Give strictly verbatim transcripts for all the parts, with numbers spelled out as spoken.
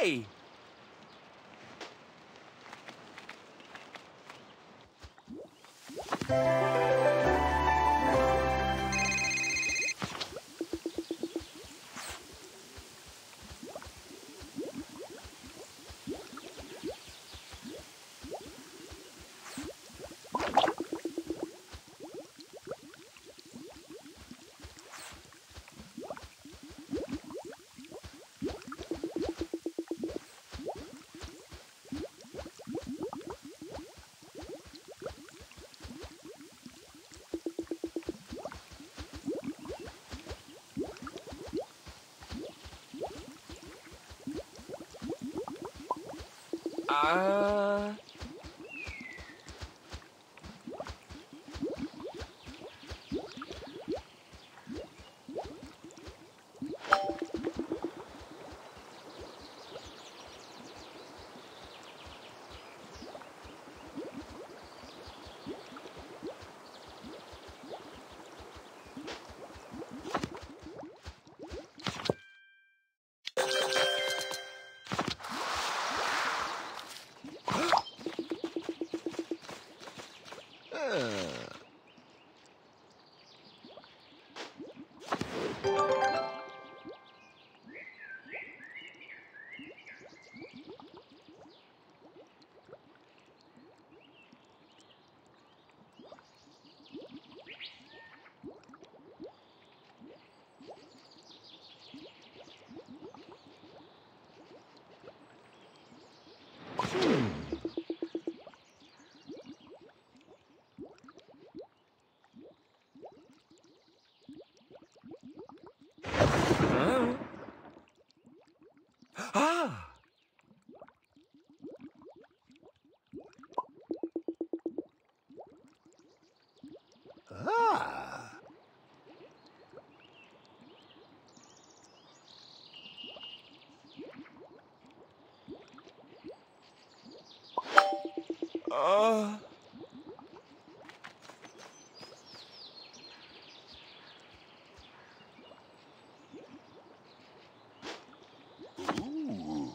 way. Uh... Uh... Ooh.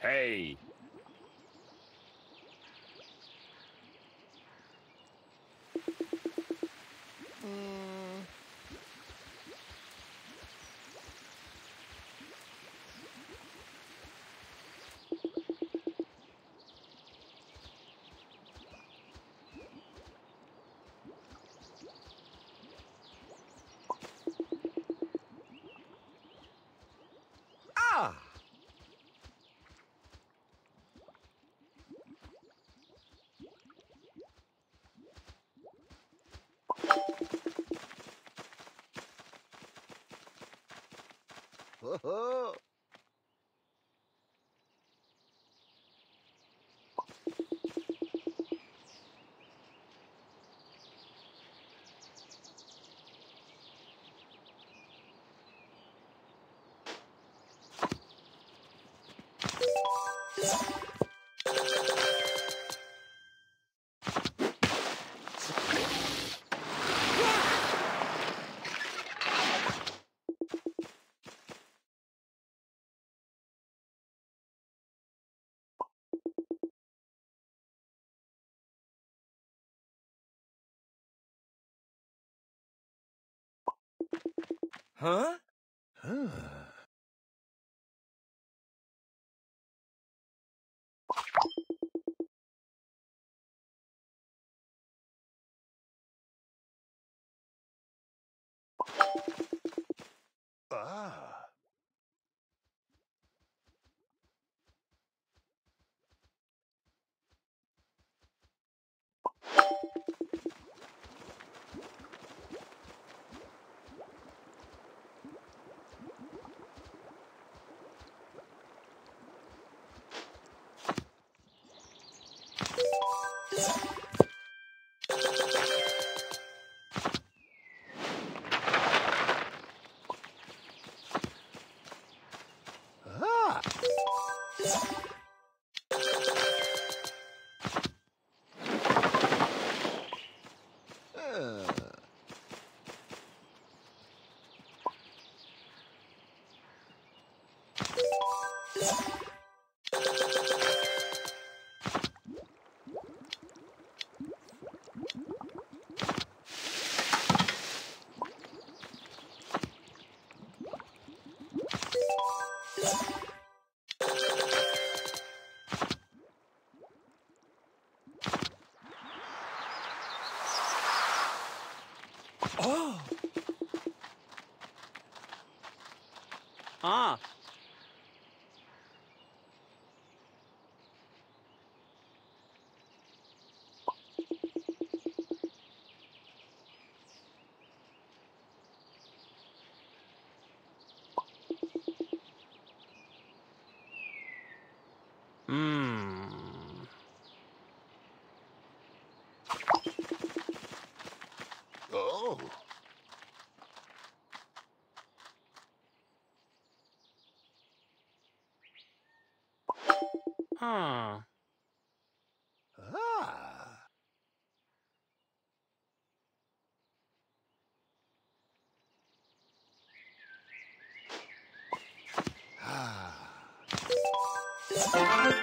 Hey. Ho Huh? Huh. Ah. Oh! Ah! Huh. Ah. Ah. Huh. Huh. Uh...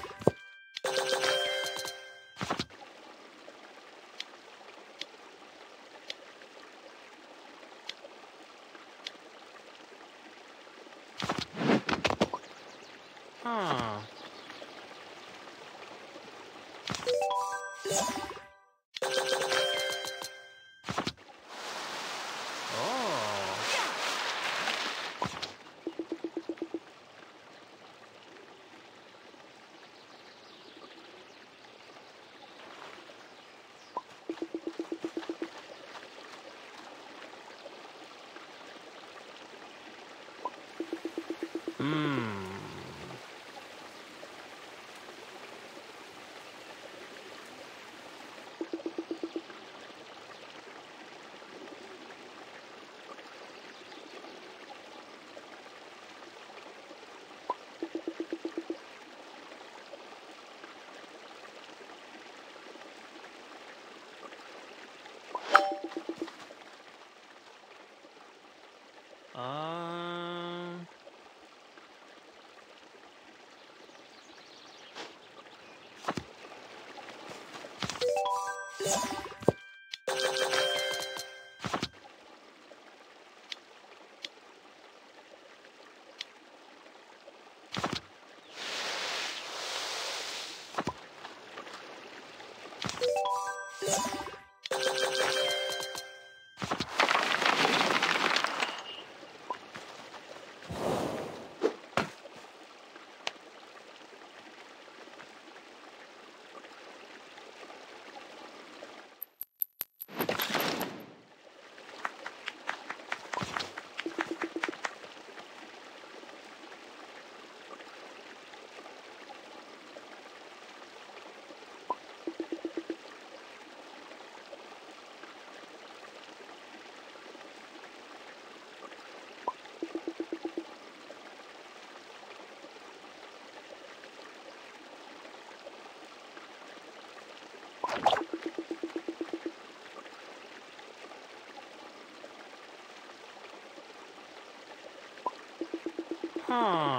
Oh.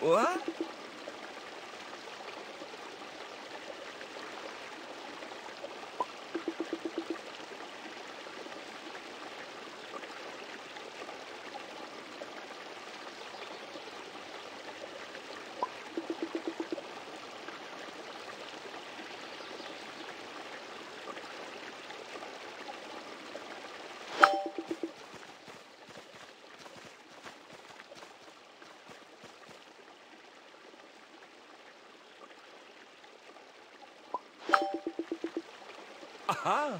What? Ah.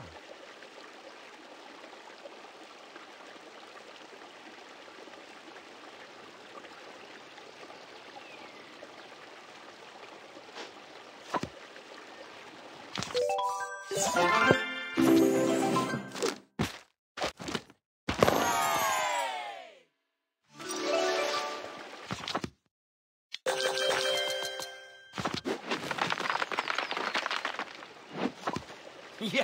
Yeah!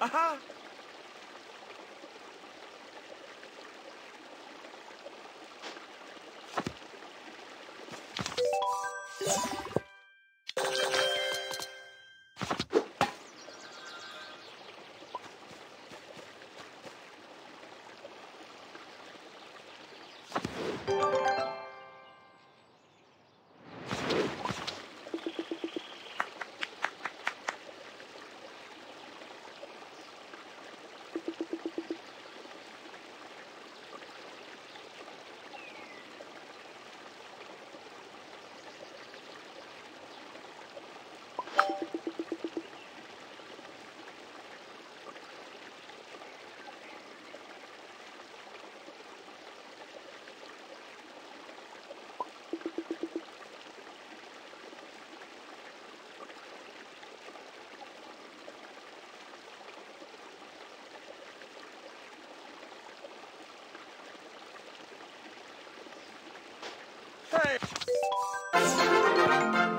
Aha! Hey!